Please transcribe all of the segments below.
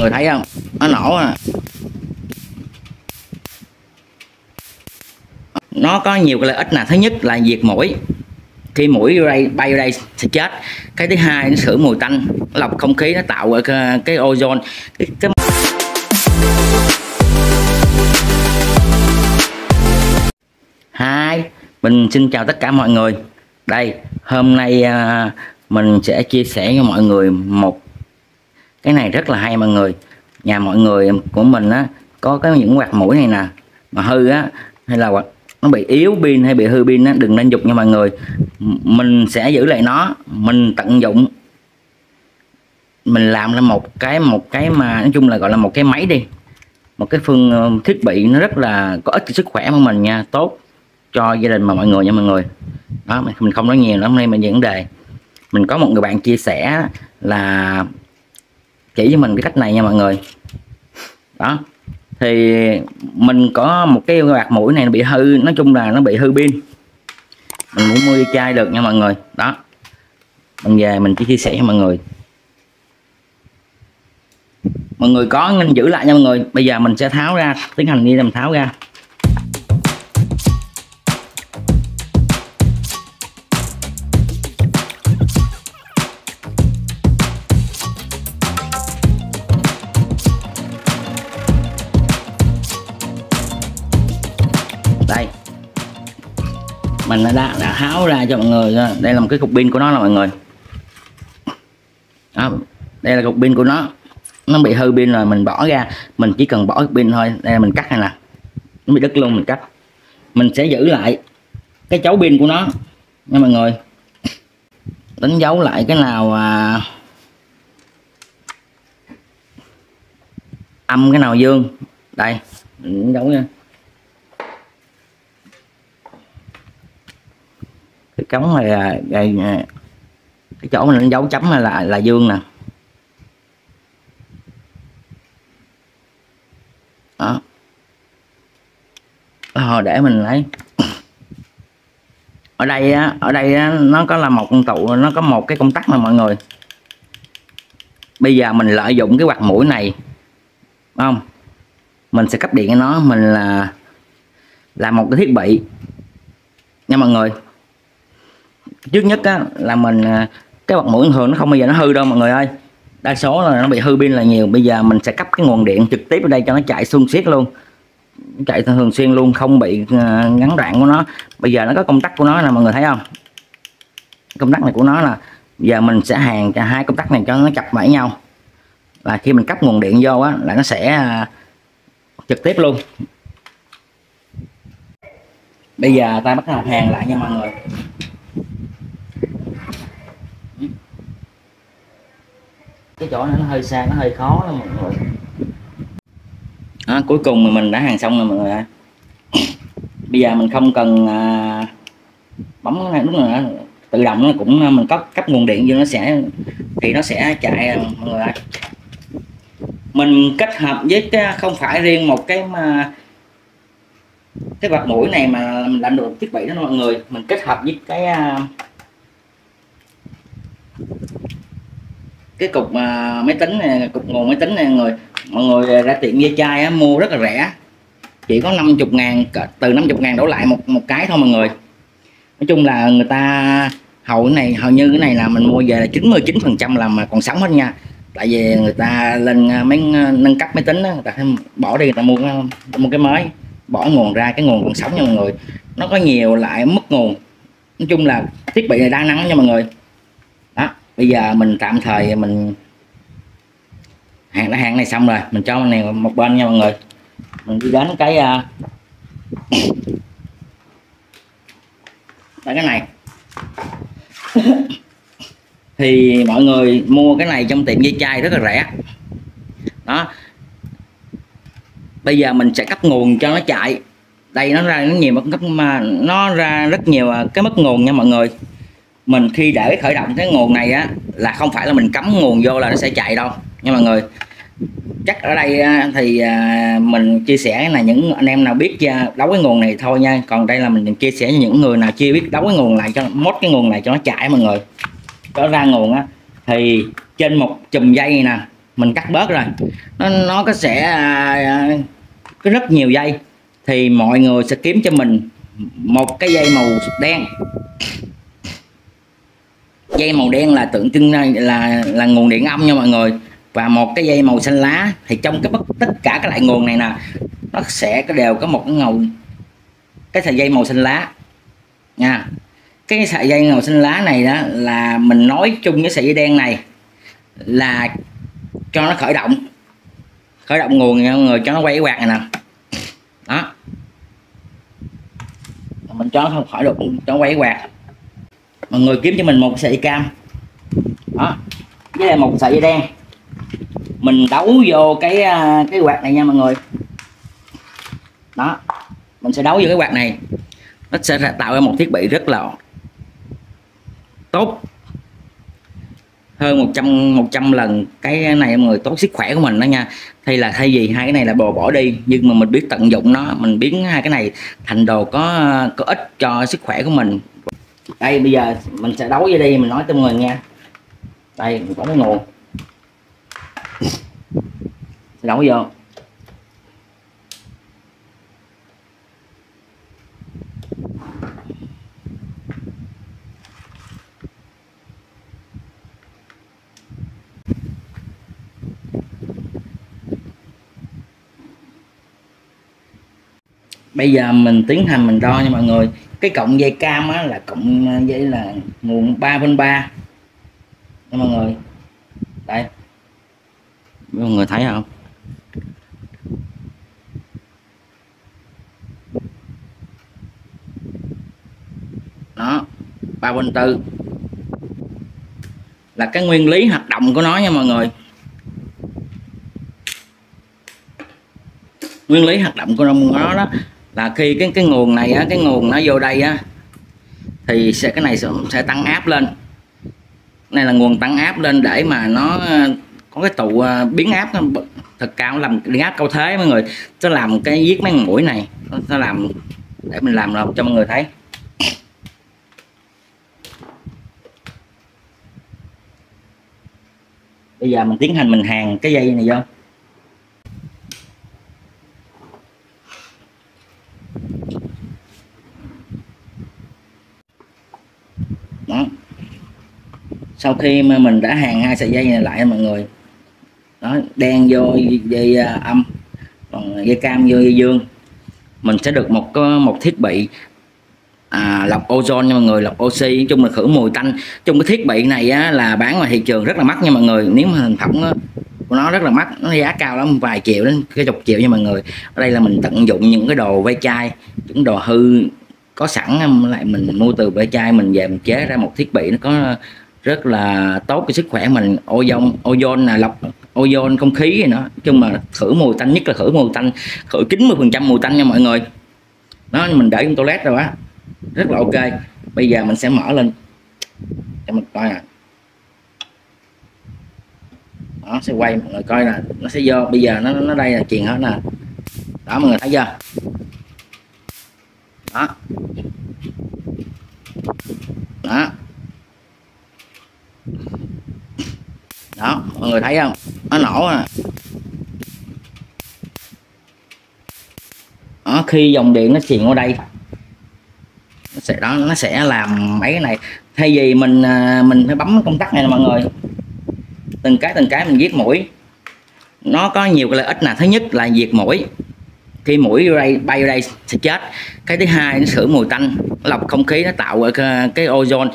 người thấy không, nó nổ à. Nó có nhiều cái lợi ích nè. Thứ nhất là diệt muỗi, khi muỗi bay vô đây sẽ chết. Cái thứ hai, nó sửa mùi tanh, nó lọc không khí, nó tạo cái ozone. Cái Hi, mình xin chào tất cả mọi người. Đây, hôm nay mình sẽ chia sẻ cho mọi người một cái này rất là hay mọi người. Nhà mọi người của mình á có cái những quạt mũi này nè mà hư á, hay là nó bị yếu pin hay bị hư pin á, đừng nên dùng nha mọi người. Mình sẽ giữ lại nó, mình tận dụng, mình làm ra một cái mà nói chung là gọi là một cái máy đi, một cái phương thiết bị nó rất là có ích cho sức khỏe của mình nha, tốt cho gia đình mà mọi người nha mọi người. Đó, mình không nói nhiều lắm, hôm nay mình vấn đề mình có một người bạn chia sẻ là chỉ với mình cái cách này nha mọi người. Đó thì mình có một cái quạt mũi này nó bị hư, nói chung là nó bị hư pin, mình cũng mua đi chai được nha mọi người. Đó mình về mình chỉ chia sẻ cho mọi người, có nên giữ lại nha mọi người. Bây giờ mình sẽ tháo ra, tiến hành đi làm tháo ra. Đây mình đã tháo ra cho mọi người. Đây là một cái cục pin của nó là mọi người. Đó, đây là cục pin của nó, bị hư pin rồi mình bỏ ra, mình chỉ cần bỏ pin thôi. Đây là mình cắt này nè, nó bị đứt luôn, mình cắt. Mình sẽ giữ lại cái chấu pin của nó nha mọi người, đánh dấu lại cái nào âm cái nào dương. Đây mình đánh dấu nha, cái cống này là cái chỗ mình đánh dấu chấm là dương nè. Đó. Để mình lấy ở đây á, nó có là một con tụ, nó có một cái công tắc mà mọi người. Bây giờ mình lợi dụng cái quạt mũi này, đúng không? Mình sẽ cấp điện cho nó, mình là làm một cái thiết bị nha mọi người. Trước nhất á, là mình cái quạt mũi thường nó không bao giờ nó hư đâu mọi người ơi, đa số là nó bị hư pin là nhiều. Bây giờ mình sẽ cấp cái nguồn điện trực tiếp ở đây cho nó chạy xuyên suốt luôn, chạy thường xuyên luôn, không bị ngắn đoạn của nó. Bây giờ nó có công tắc của nó nè mọi người, thấy không? Công tắc này của nó là giờ mình sẽ hàn cho hai công tắc này cho nó chập lại nhau, là khi mình cấp nguồn điện vô á là nó sẽ trực tiếp luôn. Bây giờ ta bắt đầu hàn lại nha mọi người. Cái chỗ này nó hơi xa, nó hơi khó lắm mọi người. Đó, cuối cùng mình đã hàn xong rồi mọi người ạ. Bây giờ mình không cần bấm cái này, đúng rồi, tự động nó cũng, mình có cấp nguồn điện vô nó sẽ thì nó sẽ chạy mọi người ạ. Mình kết hợp với cái, không phải riêng một cái mà cái quạt mũi này mà mình làm được thiết bị đó mọi người. Mình kết hợp với cái cục máy tính này, cục nguồn máy tính này người. Mọi người ra tiệm ve chai á, mua rất là rẻ, chỉ có 50.000, từ 50.000 đổ lại một cái thôi mọi người. Nói chung là người ta hầu như cái này là mình mua về là 99% là mà còn sống hết nha. Tại vì người ta lên mấy nâng cấp máy tính đó, người ta bỏ đi, người ta mua cái mới, bỏ nguồn ra, cái nguồn còn sống nha mọi người. Nó có nhiều lại mất nguồn, nói chung là thiết bị này đa năng nha mọi người. Đó, bây giờ mình tạm thời mình hàn này xong rồi mình cho này một bên nha mọi người. Mình đi đến cái này thì mọi người mua cái này trong tiệm ve chai rất là rẻ. Đó, bây giờ mình sẽ cấp nguồn cho nó chạy. Đây nó ra rất nhiều cái mất nguồn nha mọi người. Mình khi để khởi động cái nguồn này á là không phải là mình cắm nguồn vô là nó sẽ chạy đâu nha mọi người. Chắc ở đây thì mình chia sẻ là những anh em nào biết đấu cái nguồn này thôi nha, còn đây là mình chia sẻ cho những người nào chưa biết đấu cái nguồn lại, cho mốt cái nguồn này cho nó chạy mọi người. Đó, ra nguồn á thì trên một chùm dây nè mình cắt bớt rồi, nó có sẽ có rất nhiều dây, thì mọi người sẽ kiếm cho mình một cái dây màu đen. Dây màu đen là tượng trưng là nguồn điện âm nha mọi người, và một cái dây màu xanh lá. Thì trong cái tất cả các loại nguồn này nè, nó sẽ đều có một cái sợi dây màu xanh lá nha. Cái sợi dây màu xanh lá này đó là mình nói chung với sợi dây đen này là cho nó khởi động nguồn nha mọi người, cho nó quay cái quạt này nè. Đó, mình cho nó không khỏi được, cho nó quay cái quạt. Mọi người kiếm cho mình một sợi cam đó với lại một sợi dây đen, mình đấu vô cái quạt này nha mọi người. Đó, mình sẽ đấu vô cái quạt này, nó sẽ tạo ra một thiết bị rất là tốt, hơn 100 lần cái này mọi người, tốt sức khỏe của mình đó nha. Thì là thay vì hai cái này là bỏ đi, nhưng mà mình biết tận dụng nó, mình biến hai cái này thành đồ có ích cho sức khỏe của mình. Đây bây giờ mình sẽ đấu vô đây, mình nói cho mọi người nha. Đây mình có cái nguồn đấu vô, bây giờ mình tiến hành mình đo nha mọi người. Cái cộng dây cam á, là cộng dây là nguồn 3 bên 3 nha mọi người. Đây mọi người thấy không, đó 3 bên 4 là cái nguyên lý hoạt động của nó nha mọi người. Nguyên lý hoạt động của nó đó là khi cái nguồn này á, cái nguồn nó vô đây á, thì cái này sẽ tăng áp lên. Này là nguồn tăng áp lên để mà nó có cái tụ biến áp thật cao, làm biến áp cao thế mọi người. Nó làm cái viết mấy mũi này, nó làm để mình làm cho mọi người thấy. Bây giờ mình tiến hành mình hàn cái dây này vô. Đó. Sau khi mà mình đã hàn hai sợi dây này lại mọi người, đó, đen vô dây âm, còn dây cam vô dây dương, mình sẽ được một thiết bị lọc ozone nha mọi người, lọc oxy, nói chung là khử mùi tanh. Trong cái thiết bị này á, là bán ngoài thị trường rất là mắc nha mọi người. Nếu mà thành phẩm của nó rất là mắc, nó giá cao lắm, vài triệu đến cái chục triệu nha mọi người. Ở đây là mình tận dụng những cái đồ ve chai, những đồ hư có sẵn, lại mình mua từ ve chai, mình về mình chế ra một thiết bị nó có rất là tốt cho sức khỏe mình. Ozone là lọc ozone không khí gì nữa, chung mà khử mùi tanh, nhất là khử mùi tanh, khử 90% mùi tanh nha mọi người. Nó mình để trong toilet rồi á, rất là ok. Bây giờ mình sẽ mở lên cho mình coi nè. Nó sẽ quay mọi người coi nè, nó sẽ vô. Bây giờ nó đây là truyền hết nè, đó mọi người thấy chưa. Đó, đó, đó mọi người thấy không, nó nổ nè. Đó, khi dòng điện nó truyền qua đây, nó sẽ làm mấy cái này. Thay vì mình phải bấm công tắc này nè mọi người, từng cái mình diệt muỗi. Nó có nhiều cái lợi ích nè. Thứ nhất là diệt muỗi, khi muỗi bay vô đây sẽ chết. Cái thứ hai, nó khử mùi tanh, lọc không khí, nó tạo cái ozone,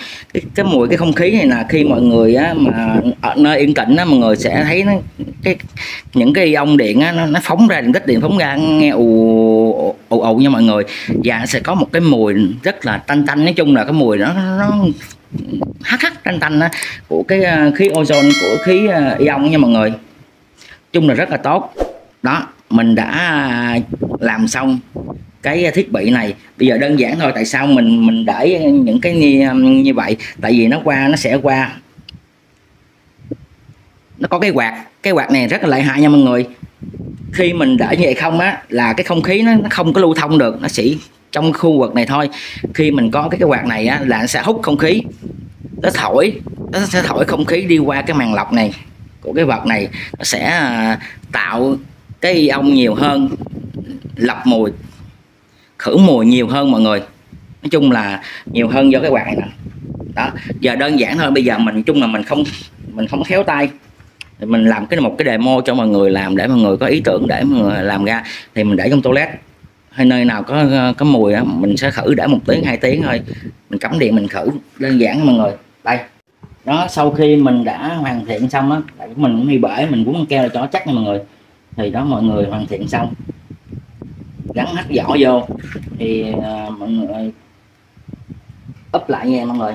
cái mùi cái không khí này là khi mọi người á, mà ở nơi yên tĩnh á, mọi người sẽ thấy nó những cái ion điện á, nó phóng ra, điện tích điện phóng ra nghe ù ù ù nha mọi người. Và nó sẽ có một cái mùi rất là tanh, nói chung là cái mùi nó hắc tanh á, của cái khí ozone, của khí ion nha mọi người. Chung là rất là tốt. Đó, mình đã làm xong cái thiết bị này. Bây giờ đơn giản thôi. Tại sao mình để những cái như vậy? Tại vì nó sẽ qua nó có cái quạt này rất là lợi hại nha mọi người. Khi mình để như vậy không á, là cái không khí nó không có lưu thông được, nó chỉ trong khu vực này thôi. Khi mình có cái quạt này á, là nó sẽ hút không khí, nó sẽ thổi không khí đi qua cái màng lọc này của cái vật này sẽ tạo cái ion nhiều hơn, lập mùi, khử mùi nhiều hơn mọi người. Nói chung là nhiều hơn do cái quạt này nè. Đó, giờ đơn giản thôi, bây giờ mình chung là mình không khéo tay. Thì mình làm một cái demo cho mọi người làm để mọi người có ý tưởng để mọi người làm ra, thì mình để trong toilet hay nơi nào có mùi đó, mình sẽ khử để 1 tiếng 2 tiếng thôi, mình cắm điện mình khử, đơn giản mọi người. Đây đó, sau khi mình đã hoàn thiện xong á, mình cũng đi bể mình cũng keo cho chắc nha mọi người. Thì đó, mọi người hoàn thiện xong gắn hết vỏ vô thì mọi người úp lại nha mọi người.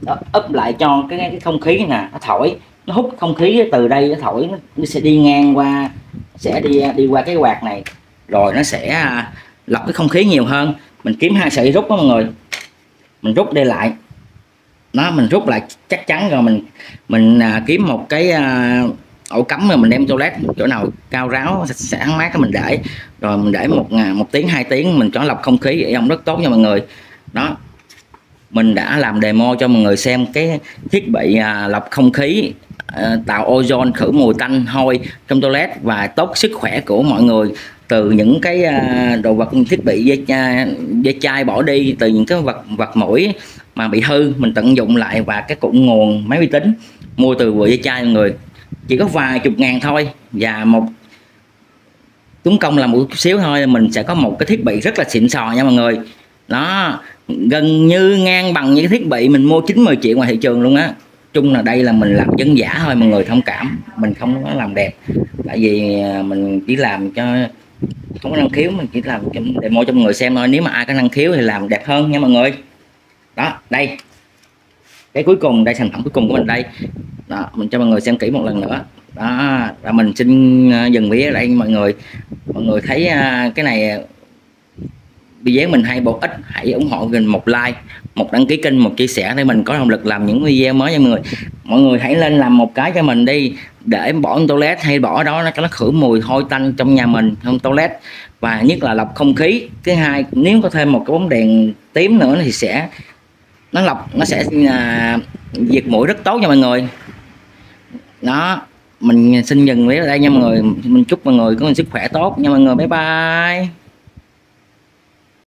Đó, úp lại cho cái không khí nè, nó thổi, nó hút không khí từ đây, nó thổi, nó sẽ đi ngang qua, sẽ đi qua cái quạt này, rồi nó sẽ lọc cái không khí nhiều hơn. Mình kiếm 2 sợi rút đó mọi người, mình rút đây lại, nó mình rút lại chắc chắn rồi mình kiếm một cái ổ cắm, rồi mình đem toilet chỗ nào cao ráo sạch sẽ mát cái mình để, rồi mình để 1 tiếng 2 tiếng mình cho lọc không khí, vậy ông rất tốt nha mọi người. Đó, mình đã làm demo cho mọi người xem cái thiết bị lọc không khí, tạo ozone, khử mùi tanh hôi trong toilet và tốt sức khỏe của mọi người, từ những cái đồ vật, thiết bị dây chai bỏ đi, từ những cái vật mũi mà bị hư mình tận dụng lại, và cái cụm nguồn máy vi tính mua từ vừa dây chai mọi người, chỉ có vài chục ngàn thôi, và một tốn công là một chút xíu thôi, mình sẽ có một cái thiết bị rất là xịn sò nha mọi người. Đó, gần như ngang bằng những thiết bị mình mua 9-10 triệu ngoài thị trường luôn á. Chung là đây là mình làm dân giả thôi mọi người, thông cảm, mình không có làm đẹp, tại vì mình chỉ làm cho không có năng khiếu, mình chỉ làm để mua cho mọi người xem thôi. Nếu mà ai có năng khiếu thì làm đẹp hơn nha mọi người. Đó, đây cái cuối cùng, đây sản phẩm cuối cùng của mình đây. Đó, mình cho mọi người xem kỹ một lần nữa. Đó, và mình xin dừng video ở đây mọi người. Mọi người thấy cái này video mình hay bổ ích, hãy ủng hộ mình 1 like, 1 đăng ký kênh, 1 chia sẻ để mình có động lực làm những video mới nha mọi người. Mọi người hãy lên làm một cái cho mình đi, để bỏ toilet hay bỏ đó, nó khử mùi hôi tanh trong nhà mình, trong toilet, và nhất là lọc không khí. Thứ hai, nếu có thêm một cái bóng đèn tím nữa thì sẽ nó lọc, nó sẽ diệt mũi rất tốt nha mọi người. Đó, mình xin dừng video ở đây nha mọi người. Mình chúc mọi người có một sức khỏe tốt nha mọi người. Bye bye.